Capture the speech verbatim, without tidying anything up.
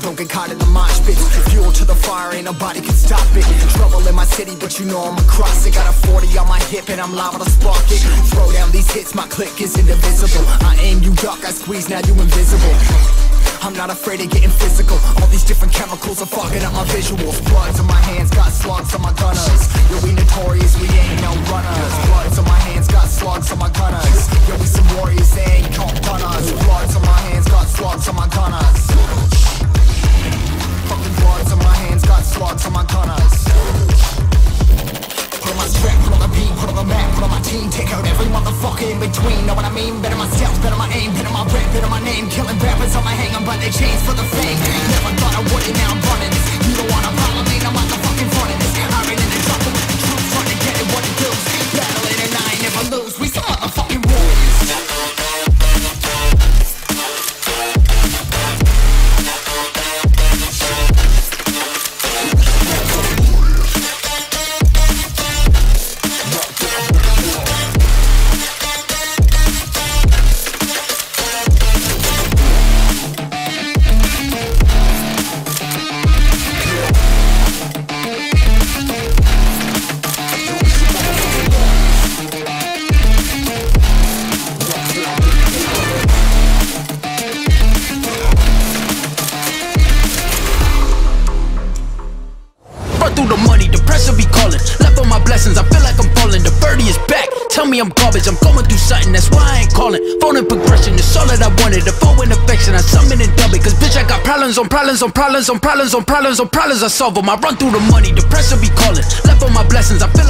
Don't get caught in the mosh pit. Fuel to the fire, ain't nobody can stop it. Trouble in my city, but you know I'm across it. Got a forty on my hip and I'm liable to spark it. Throw down these hits, my click is indivisible. I aim, you duck, I squeeze, now you invisible. I'm not afraid of getting physical. All these different chemicals are fogging up my visuals. Bloods on my hands, got slugs on my gunners. Yo, we notorious, we ain't no runners. Bloods on my hands, got slugs on my gunners. Yo, we some warriors, they ain't called gunners. Bloods on my hands, got slugs on my gunners. Fucking bloods on my hands, got slugs on my gunners. Put on my strap, put on the beat, put on the map, put on my team. Take out every motherfucker in between, know what I mean? Better myself, better my aim, better my rap, better my name. Killing rappers on my hang, I'm by their chains for the fame. Never thought I would, and now I'm running this. You don't wanna follow tell me I'm garbage. I'm going through something, that's why I ain't calling. Phone in progression, it's all that I wanted. A phone in affection, I summon and dub it. Cause bitch, I got problems on problems on problems on problems on problems on problems. I solve them, I run through the money, the pressure be calling. Left on my blessings, I feel